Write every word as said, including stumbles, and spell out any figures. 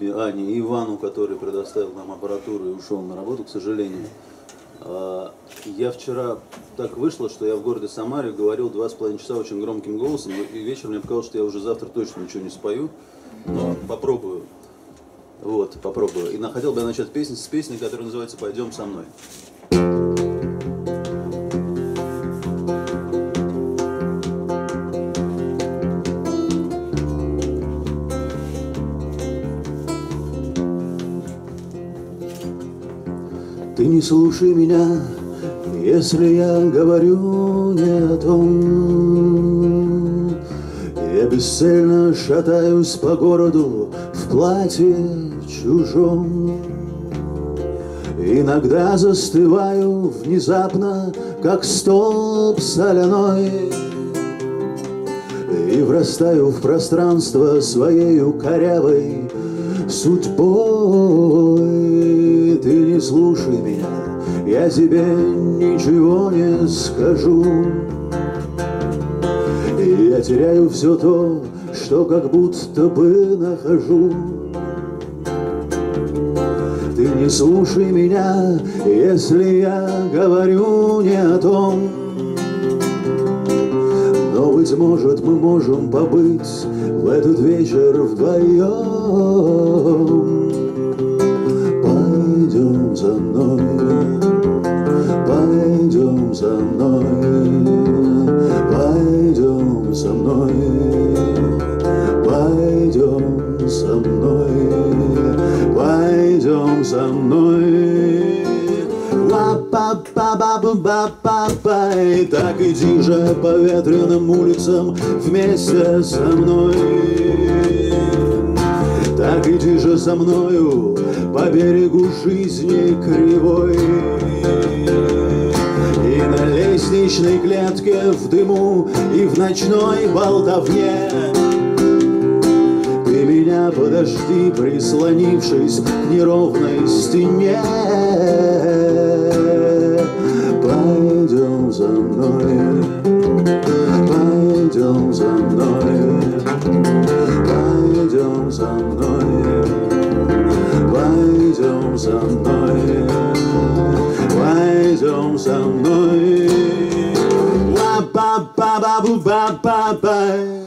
и Ане, и Ивану, который предоставил нам аппаратуру и ушел на работу, к сожалению. Я вчера так вышло, что я в городе Самаре говорил два с половиной часа очень громким голосом, и вечером мне показалось, что я уже завтра точно ничего не спою, но попробую. Вот, попробую. И хотел бы я начать песню с песни, которая называется «Пойдем со мной». Ты не слушай меня, если я говорю не о том. Я бесцельно шатаюсь по городу в платье чужом. Иногда застываю внезапно, как столб соляной, и врастаю в пространство своею корявой судьбой. Ты не слушай меня, я тебе ничего не скажу. Я теряю все то, что как будто бы нахожу. Ты не слушай меня, если я говорю не о том. Но, быть может, мы можем побыть в этот вечер вдвоем. Пойдем за мной, пойдем за мной, пойдем со мной, пойдем со мной, пойдем со мной. Ла-па-па-ба-ба-па-пай, так иди же по ветреным улицам вместе со мной. Так иди же со мною по берегу жизни кривой. И на лестничной клетке в дыму и в ночной болтовне ты меня подожди, прислонившись к неровной стене. Пойдем за мной, пойдем за мной, пойдем за мной, пойдем за мной, пойдем за мной. Ла-па-па-ба-бу-ба-ба-ба.